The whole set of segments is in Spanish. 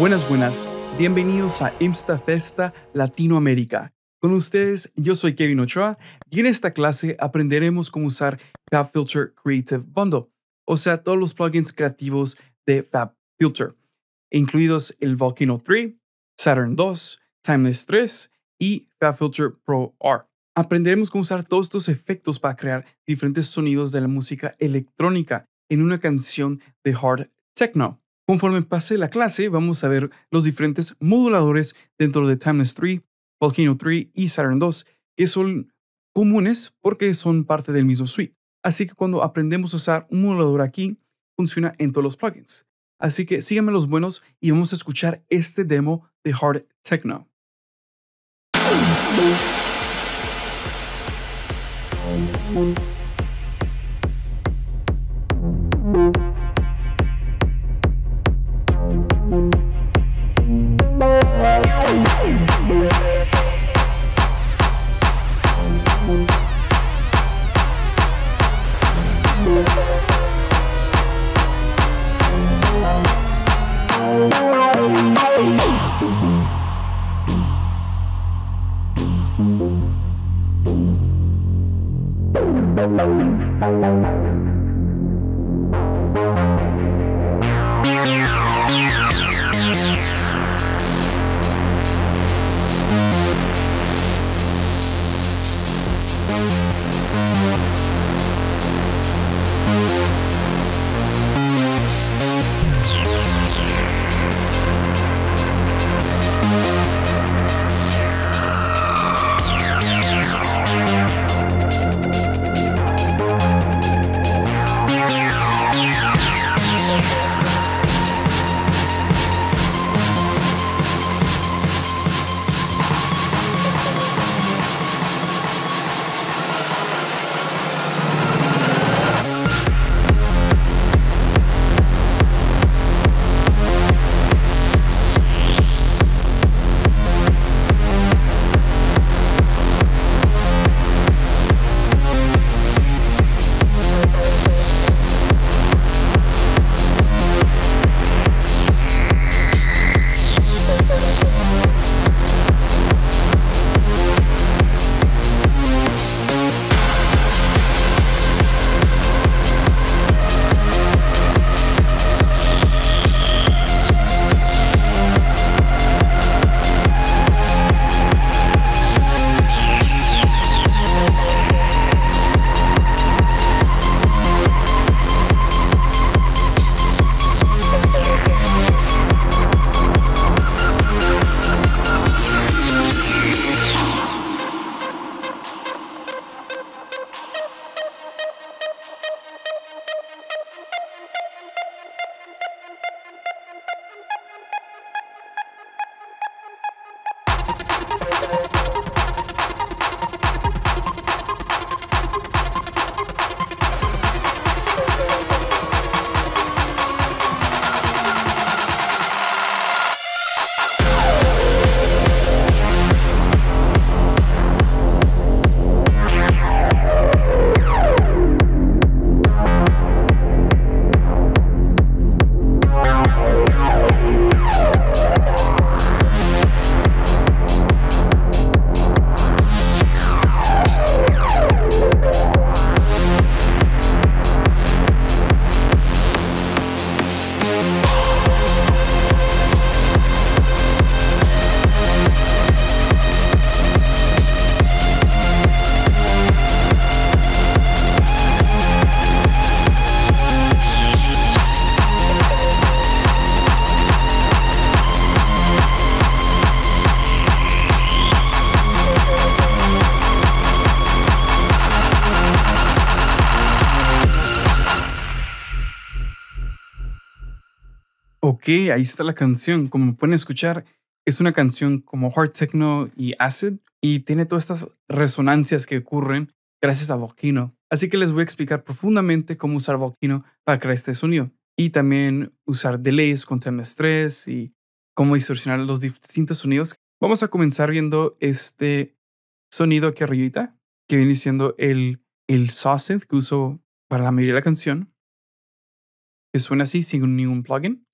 Buenas, buenas. Bienvenidos a IMSTA FESTA Latinoamérica. Con ustedes, yo soy Kevin Ochoa y en esta clase aprenderemos cómo usar FabFilter Creative Bundle, o sea, todos los plugins creativos de FabFilter, incluidos el Volcano 3, Saturn 2, Timeless 3 y FabFilter Pro R. Aprenderemos cómo usar todos estos efectos para crear diferentes sonidos de la música electrónica en una canción de hard techno. Conforme pase la clase, vamos a ver los diferentes moduladores dentro de Timeless 3, Volcano 3 y Saturn 2, que son comunes porque son parte del mismo suite. Así que cuando aprendemos a usar un modulador aquí, funciona en todos los plugins. Así que síganme los buenos y vamos a escuchar este demo de hard techno. Ok, ahí está la canción. Como pueden escuchar, es una canción como hard techno y acid y tiene todas estas resonancias que ocurren gracias a Volcano. Así que les voy a explicar profundamente cómo usar Volcano para crear este sonido y también usar delays con Timeless 3 y cómo distorsionar los distintos sonidos. Vamos a comenzar viendo este sonido aquí arribita, que viene siendo el sausage que uso para la mayoría de la canción, que suena así sin ningún plugin.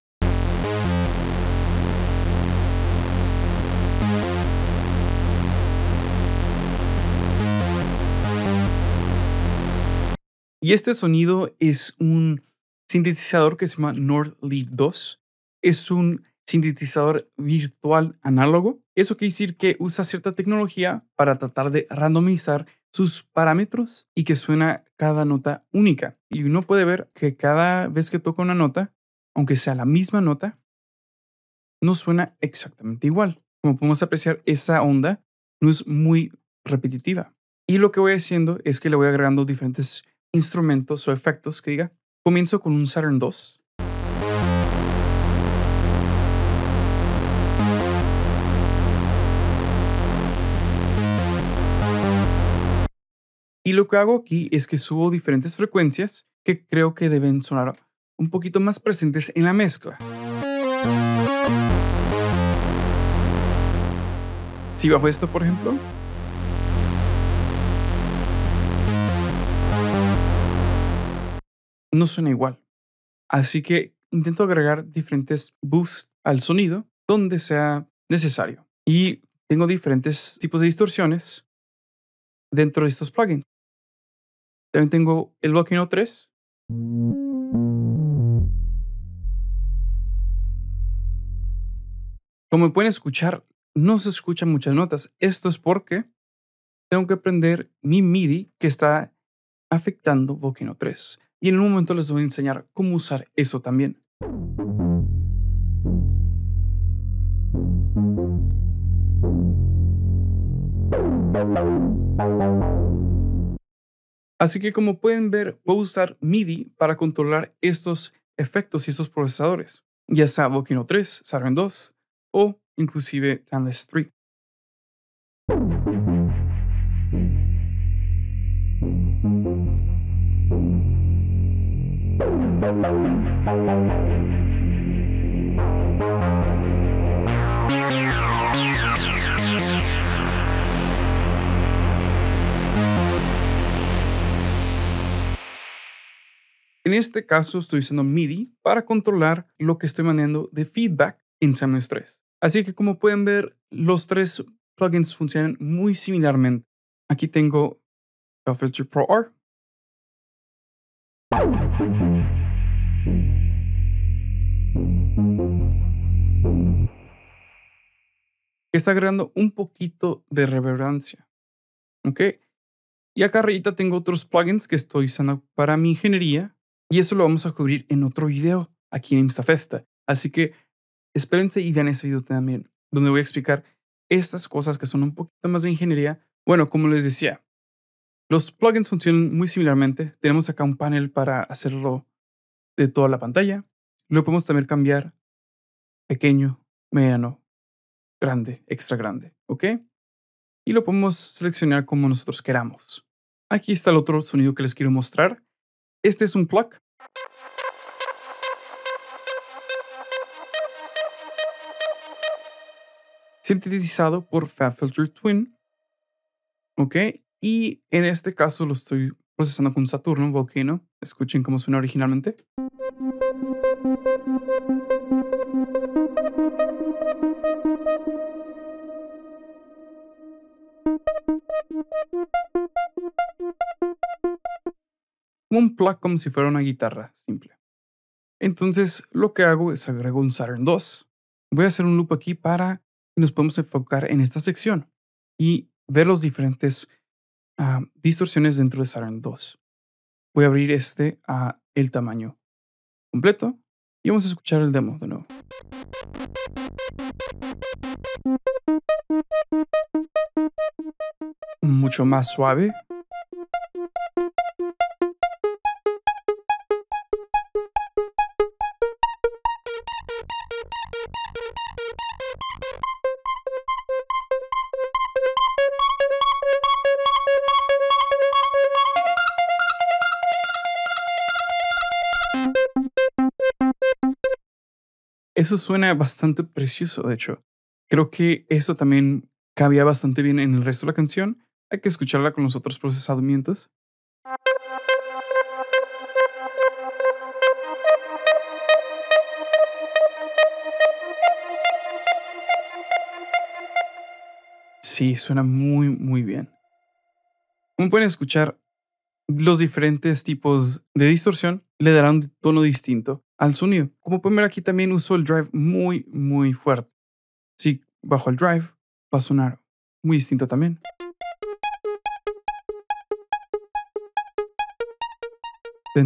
Y este sonido es un sintetizador que se llama Nord Lead 2. Es un sintetizador virtual análogo. Eso quiere decir que usa cierta tecnología para tratar de randomizar sus parámetros y que suena cada nota única. Y uno puede ver que cada vez que toca una nota, aunque sea la misma nota, no suena exactamente igual. Como podemos apreciar, esa onda no es muy repetitiva. Y lo que voy haciendo es que le voy agregando diferentes instrumentos o efectos que diga. Comienzo con un Saturn 2. Y lo que hago aquí es que subo diferentes frecuencias que creo que deben sonar un poquito más presentes en la mezcla. Si bajo esto, por ejemplo. No suena igual. Así que intento agregar diferentes boosts al sonido donde sea necesario. Y tengo diferentes tipos de distorsiones dentro de estos plugins. También tengo el Volcano 3. Como pueden escuchar, no se escuchan muchas notas. Esto es porque tengo que aprender mi MIDI que está afectando Volcano 3. Y en un momento les voy a enseñar cómo usar eso también. Así que como pueden ver, voy a usar MIDI para controlar estos efectos y estos procesadores, ya sea Volcano 3, Saturn 2 o inclusive Timeless 3. En este caso estoy usando MIDI para controlar lo que estoy mandando de feedback en Timeless 3. Así que como pueden ver, los tres plugins funcionan muy similarmente. Aquí tengo FabFilter Pro R. Está agregando un poquito de reverberancia. ¿Ok? Y acá arriba tengo otros plugins que estoy usando para mi ingeniería. Y eso lo vamos a cubrir en otro video aquí en IMSTA FESTA. Así que espérense y vean ese video también, donde voy a explicar estas cosas que son un poquito más de ingeniería. Bueno, como les decía, los plugins funcionan muy similarmente. Tenemos acá un panel para hacerlo de toda la pantalla. Lo podemos también cambiar pequeño, mediano, grande, extra grande, ¿ok? Y lo podemos seleccionar como nosotros queramos. Aquí está el otro sonido que les quiero mostrar. Este es un plug. Sintetizado por FabFilter Twin. Ok. Y en este caso lo estoy procesando con Saturn, un Volcano. Escuchen cómo suena originalmente. Un plug como si fuera una guitarra simple. Entonces lo que hago es agrego un Saturn 2. Voy a hacer un loop aquí para que nos podamos enfocar en esta sección y ver los diferentes distorsiones dentro de Saturn 2. Voy a abrir este a el tamaño completo y vamos a escuchar el demo de nuevo. Mucho más suave. Eso suena bastante precioso, de hecho. Creo que eso también cabía bastante bien en el resto de la canción. Hay que escucharla con los otros procesamientos. Sí, suena muy, muy bien. Como pueden escuchar, los diferentes tipos de distorsión le darán un tono distinto al sonido. Como pueden ver aquí también uso el drive muy fuerte. Si bajo el drive va a sonar muy distinto también.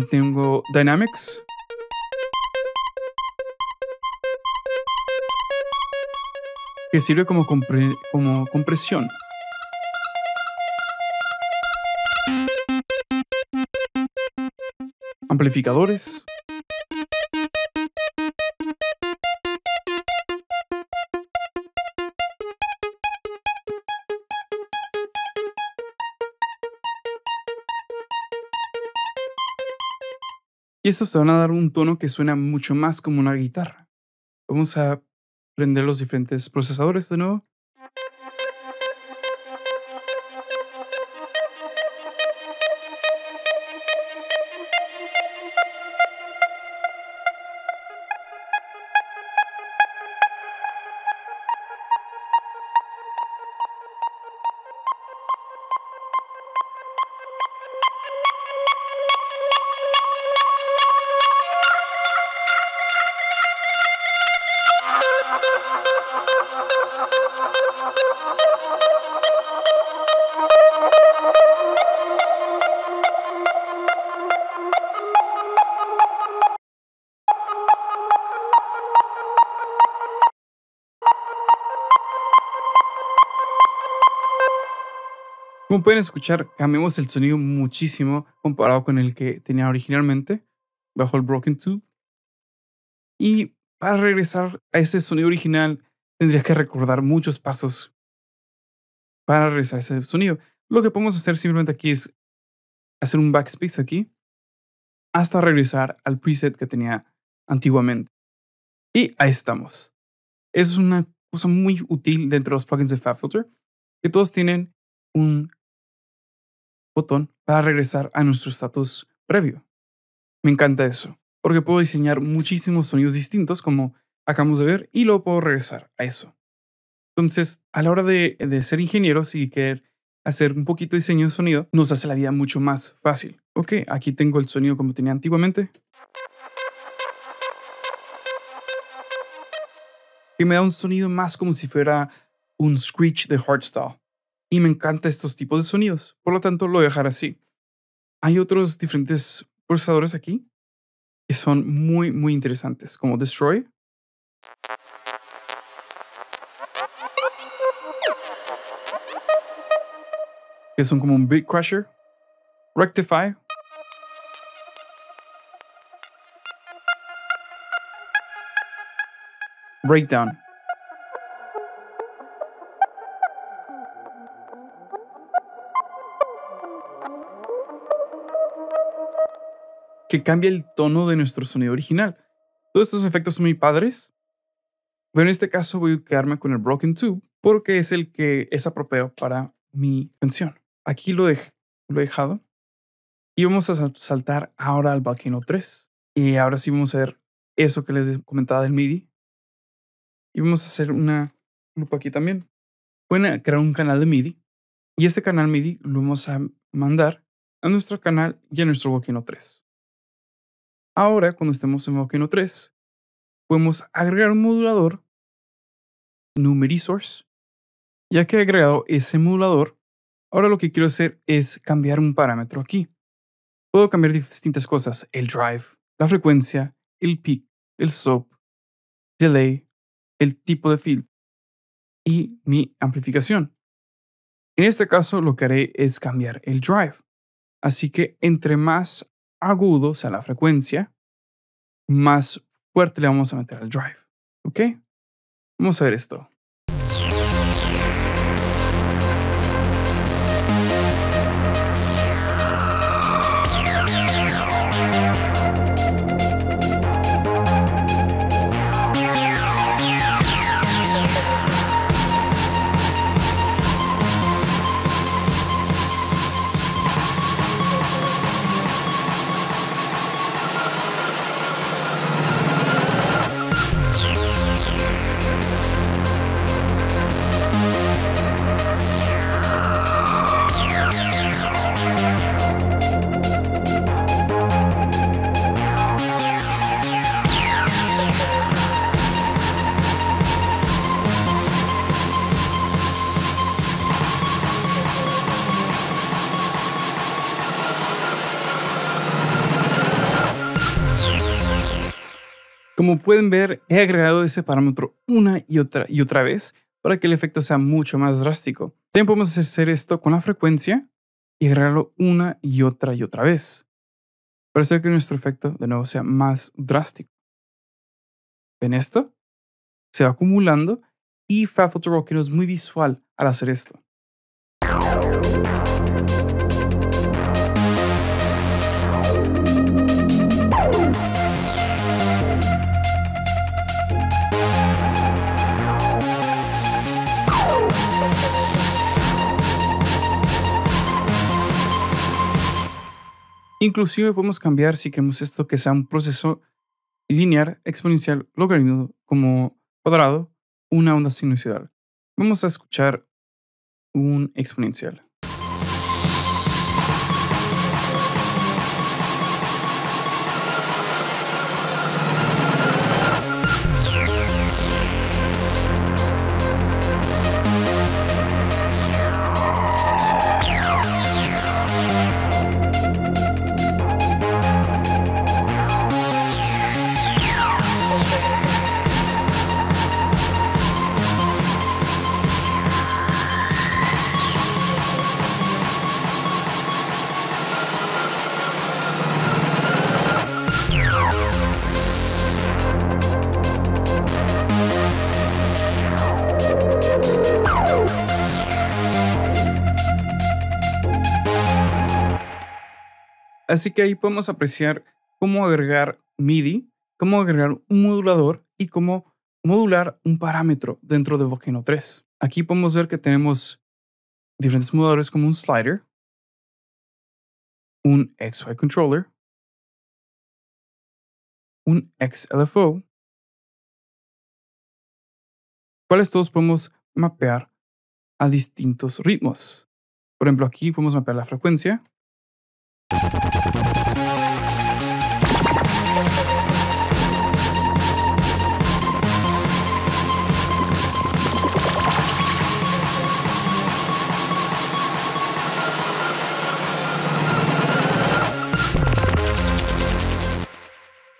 Tengo Dynamics. Que sirve como, compresión. Amplificadores. Y estos te van a dar un tono que suena mucho más como una guitarra. Vamos a prender los diferentes procesadores de nuevo. Como pueden escuchar, cambiamos el sonido muchísimo comparado con el que tenía originalmente bajo el Broken Tube. Y para regresar a ese sonido original, tendrías que recordar muchos pasos para regresar a ese sonido. Lo que podemos hacer simplemente aquí es hacer un backspace aquí hasta regresar al preset que tenía antiguamente. Y ahí estamos. Eso es una cosa muy útil dentro de los plugins de FabFilter, que todos tienen un botón para regresar a nuestro estatus previo. Me encanta eso, porque puedo diseñar muchísimos sonidos distintos, como acabamos de ver, y luego puedo regresar a eso. Entonces, a la hora de ser ingenieros y querer hacer un poquito de diseño de sonido, nos hace la vida mucho más fácil. Ok, aquí tengo el sonido como tenía antiguamente, que me da un sonido más como si fuera un screech de Hardstyle. Y me encantan estos tipos de sonidos, por lo tanto lo voy a dejar así. Hay otros diferentes procesadores aquí que son muy interesantes, como Destroy. Que son como un Big Crusher. Rectify. Breakdown. Que cambia el tono de nuestro sonido original. Todos estos efectos son muy padres, pero en este caso voy a quedarme con el Broken Tube porque es el que es apropiado para mi canción. Aquí lo he dejado y vamos a saltar ahora al Volcano 3. Y ahora sí vamos a ver eso que les comentaba del MIDI. Y vamos a hacer una lupa aquí también. Pueden crear un canal de MIDI y este canal MIDI lo vamos a mandar a nuestro canal y a nuestro Volcano 3. Ahora, cuando estemos en Volcano 3, podemos agregar un modulador, NumResource. Ya que he agregado ese modulador, ahora lo que quiero hacer es cambiar un parámetro aquí. Puedo cambiar distintas cosas, el drive, la frecuencia, el peak, el stop, delay, el tipo de filtro y mi amplificación. En este caso, lo que haré es cambiar el drive. Así que entre más agudo, o sea, la frecuencia, más fuerte le vamos a meter al drive. ¿Ok? Vamos a ver esto. Como pueden ver, he agregado ese parámetro una y otra vez para que el efecto sea mucho más drástico. También podemos hacer esto con la frecuencia y agregarlo una y otra vez para hacer que nuestro efecto de nuevo sea más drástico. ¿Ven esto? Se va acumulando y FabFilter Volcano es muy visual al hacer esto. Inclusive podemos cambiar si queremos esto que sea un proceso lineal, exponencial, logaritmo, como cuadrado, una onda sinusoidal. Vamos a escuchar un exponencial. Así que ahí podemos apreciar cómo agregar MIDI, cómo agregar un modulador y cómo modular un parámetro dentro de Volcano 3. Aquí podemos ver que tenemos diferentes moduladores como un slider, un XY controller, un XLFO, cuales todos podemos mapear a distintos ritmos. Por ejemplo, aquí podemos mapear la frecuencia.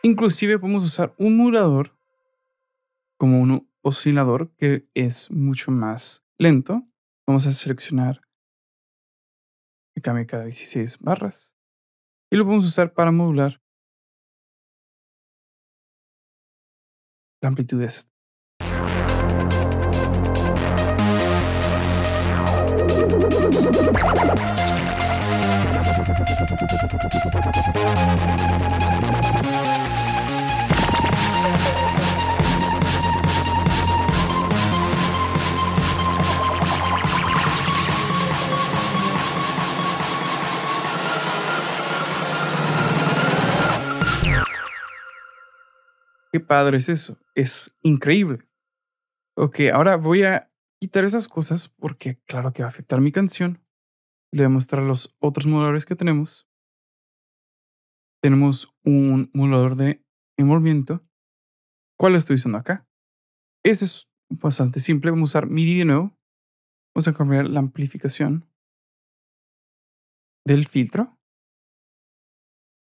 Inclusive podemos usar un modulador como un oscilador que es mucho más lento. Vamos a seleccionar que cambie cada 16 barras. Y lo podemos usar para modular la amplitud de esto. Qué padre es eso, es increíble. Ok, ahora voy a quitar esas cosas porque claro que va a afectar mi canción. Le voy a mostrar los otros moduladores que tenemos. Tenemos un modulador de envolvimiento. ¿Cuál estoy usando acá? Este es bastante simple, vamos a usar MIDI de nuevo. Vamos a cambiar la amplificación del filtro,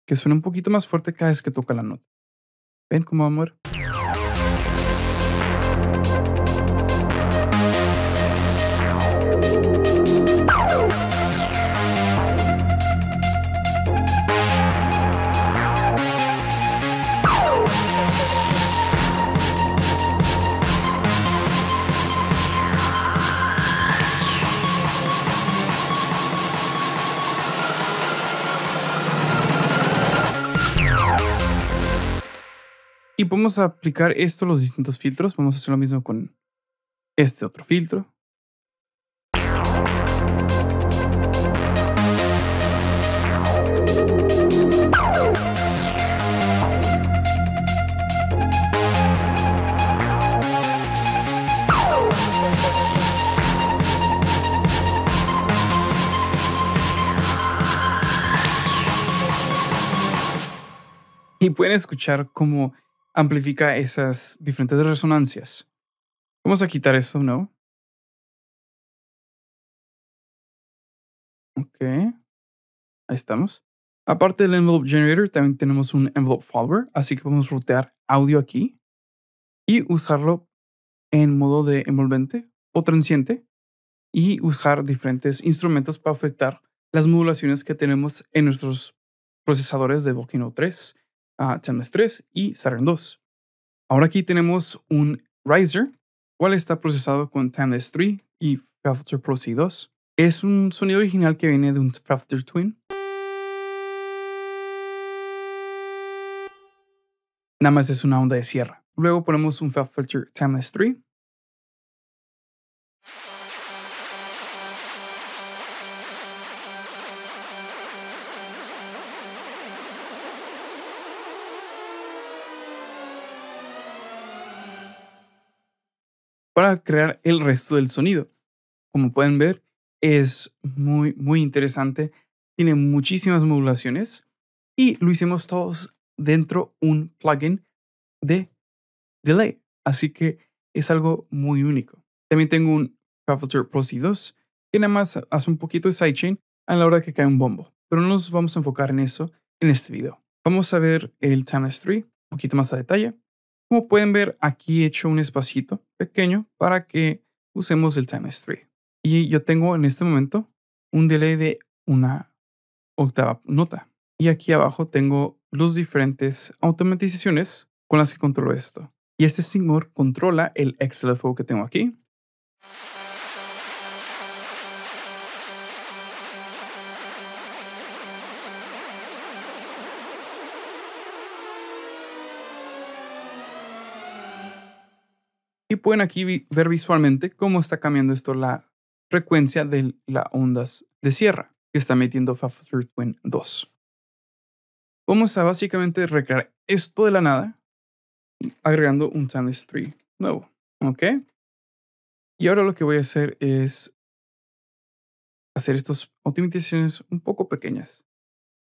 que suena un poquito más fuerte cada vez que toca la nota. ¿Ven cómo va a mover? Y podemos aplicar esto a los distintos filtros. Vamos a hacer lo mismo con este otro filtro. Y pueden escuchar cómo amplifica esas diferentes resonancias. Vamos a quitar esto, ¿no? Ok. Ahí estamos. Aparte del Envelope Generator, también tenemos un Envelope Follower, así que podemos rutear audio aquí y usarlo en modo de envolvente o transiente y usar diferentes instrumentos para afectar las modulaciones que tenemos en nuestros procesadores de Volcano 3, Timeless 3 y Saturn 2. Ahora aquí tenemos un riser, cual está procesado con Timeless 3 y FabFilter Pro C2. Es un sonido original que viene de un FabFilter Twin. Nada más es una onda de sierra. Luego ponemos un FabFilter Timeless 3. Para crear el resto del sonido. Como pueden ver, es muy interesante. Tiene muchísimas modulaciones y lo hicimos todos dentro un plugin de delay. Así que es algo muy único. También tengo un FabFilter Pro C2 que nada más hace un poquito de sidechain a la hora que cae un bombo. Pero no nos vamos a enfocar en eso en este video. Vamos a ver el Timeless 3 un poquito más a detalle. Como pueden ver, aquí he hecho un espacito pequeño para que usemos el Timeless 3. Y yo tengo en este momento un delay de una octava nota. Y aquí abajo tengo las diferentes automatizaciones con las que controlo esto. Y este señor controla el XLFO que tengo aquí. Y pueden aquí ver visualmente cómo está cambiando esto la frecuencia de las ondas de sierra que está metiendo FabFilter Twin 2. Vamos a básicamente recrear esto de la nada agregando un Timeless 3 nuevo. ¿Ok? Y ahora lo que voy a hacer es hacer estas optimizaciones un poco pequeñas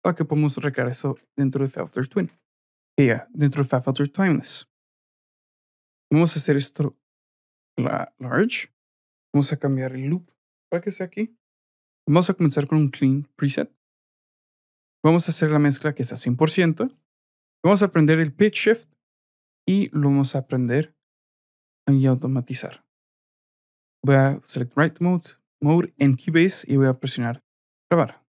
para que podamos recrear eso dentro de FabFilter Twin. Dentro de FabFilter Timeless. Vamos a hacer esto la large. Vamos a cambiar el loop para que sea aquí. Vamos a comenzar con un clean preset. Vamos a hacer la mezcla que está a 100%. Vamos a aprender el pitch shift y lo vamos a aprender y automatizar. Voy a select write mode en Keybase y voy a presionar grabar.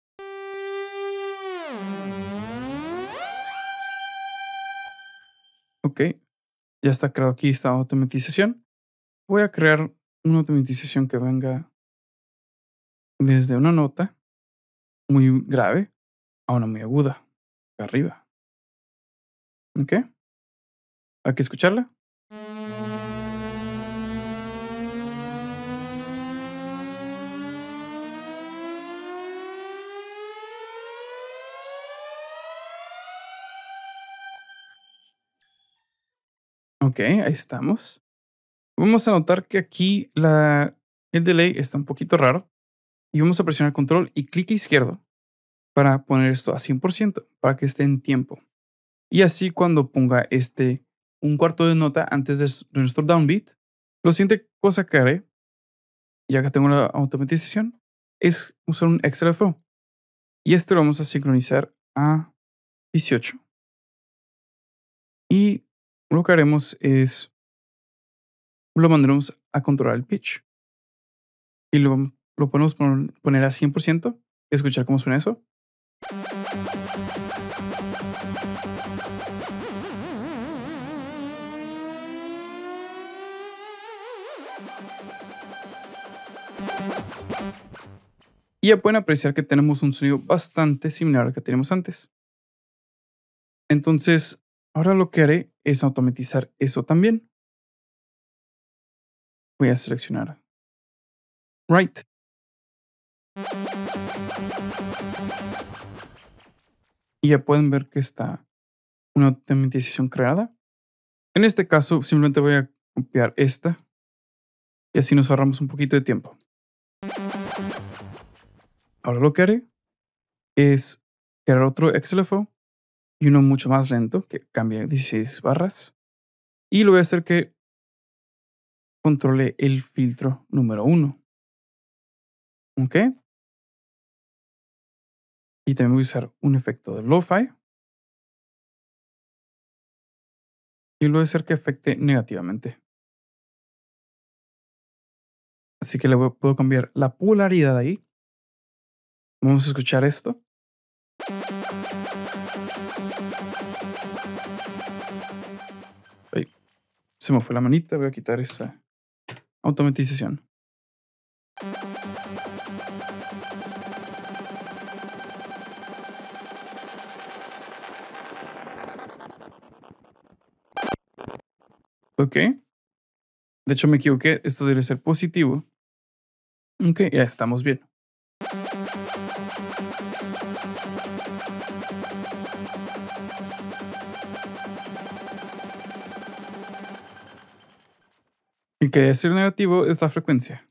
Ok. Ya está creado aquí esta automatización. Voy a crear una automatización que venga desde una nota muy grave a una muy aguda, arriba. ¿Ok? Hay que escucharla. Ok, ahí estamos. Vamos a notar que aquí el delay está un poquito raro. Y vamos a presionar control y clic izquierdo para poner esto a 100%, para que esté en tiempo. Y así cuando ponga un cuarto de nota antes de nuestro downbeat, la siguiente cosa que haré, ya que tengo la automatización, es usar un XLFO. Y este lo vamos a sincronizar a 18. Y lo que haremos es, lo mandaremos a controlar el pitch. Y lo podemos poner a 100%. Escuchar cómo suena eso. Y ya pueden apreciar que tenemos un sonido bastante similar al que teníamos antes. Entonces, ahora lo que haré es automatizar eso también. Voy a seleccionar Right. Y ya pueden ver que está una automatización creada. En este caso simplemente voy a copiar esta. Y así nos ahorramos un poquito de tiempo. Ahora lo que haré es crear otro XLFO. Y uno mucho más lento, que cambia 16 barras. Y lo voy a hacer que controle el filtro número 1. ¿Ok? Y también voy a usar un efecto de lo-fi. Y lo voy a hacer que afecte negativamente. Así que puedo cambiar la polaridad ahí. Vamos a escuchar esto. Ahí. Se me fue la manita, voy a quitar esa automatización. Ok. De hecho me equivoqué, esto debe ser positivo. Ok, ya estamos bien. El que debe ser negativo es la frecuencia.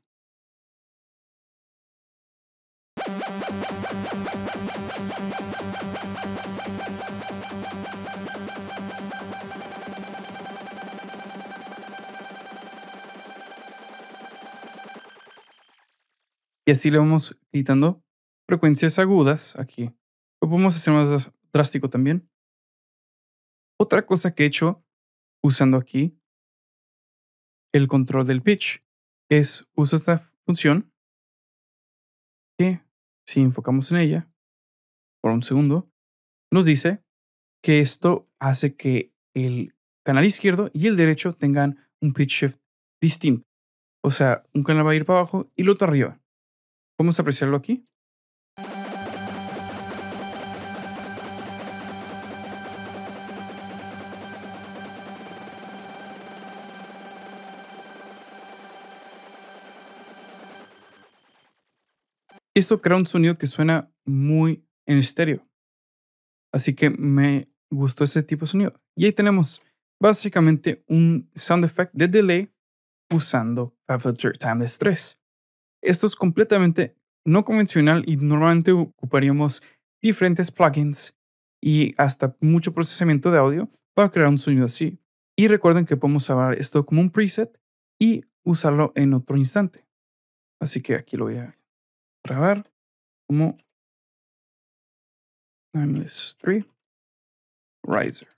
Y así le vamos quitando frecuencias agudas aquí. Lo podemos hacer más drástico también. Otra cosa que he hecho usando aquí el control del pitch es uso esta función que, si enfocamos en ella por un segundo, nos dice que esto hace que el canal izquierdo y el derecho tengan un pitch shift distinto. O sea, un canal va a ir para abajo y el otro arriba. Vamos a apreciarlo aquí. Esto crea un sonido que suena muy en estéreo. Así que me gustó este tipo de sonido. Y ahí tenemos básicamente un sound effect de delay usando FabFilter Timeless 3. Esto es completamente no convencional y normalmente ocuparíamos diferentes plugins y hasta mucho procesamiento de audio para crear un sonido así. Y recuerden que podemos grabar esto como un preset y usarlo en otro instante. Así que aquí lo voy a grabar como Timeless 3 Riser.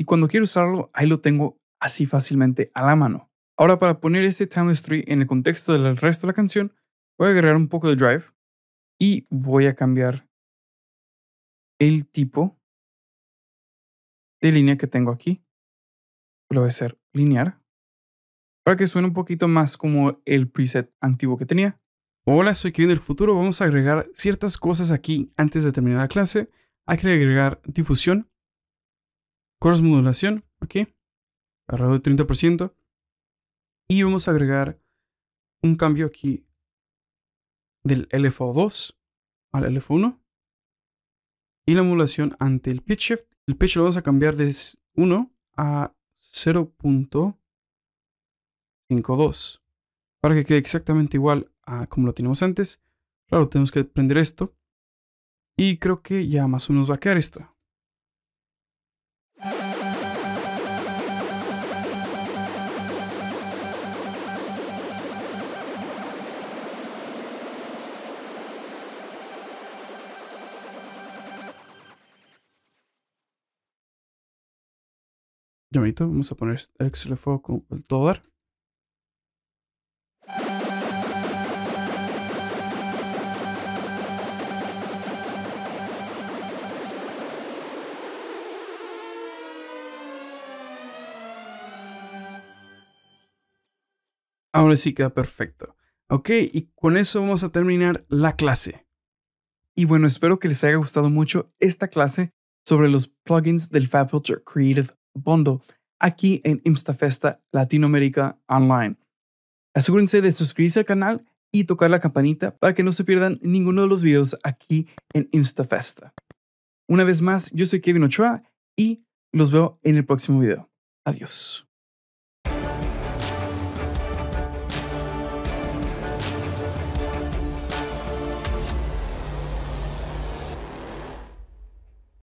Y cuando quiero usarlo, ahí lo tengo así fácilmente a la mano. Ahora, para poner este Timeless 3 en el contexto del resto de la canción, voy a agregar un poco de drive y voy a cambiar el tipo de línea que tengo aquí. Lo voy a hacer lineal, para que suene un poquito más como el preset antiguo que tenía. Hola, soy Kevin del futuro. Vamos a agregar ciertas cosas aquí antes de terminar la clase. Hay que agregar difusión, cross modulación, aquí, alrededor del 30%. Y vamos a agregar un cambio aquí del LFO2 al LFO1. Y la modulación ante el pitch shift. El pitch lo vamos a cambiar de 1 a 0.52 para que quede exactamente igual a como lo teníamos antes. Claro, tenemos que prender esto y creo que ya más o menos va a quedar esto. Ya bonito, vamos a poner el XLFO con el dólar. Ahora sí queda perfecto. Ok, y con eso vamos a terminar la clase. Y bueno, espero que les haya gustado mucho esta clase sobre los plugins del FabFilter Creative Bundle aquí en IMSTA FESTA Latinoamérica Online. Asegúrense de suscribirse al canal y tocar la campanita para que no se pierdan ninguno de los videos aquí en IMSTA FESTA. Una vez más, yo soy Kevin Ochoa y los veo en el próximo video. Adiós.